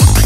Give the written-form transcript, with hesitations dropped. What?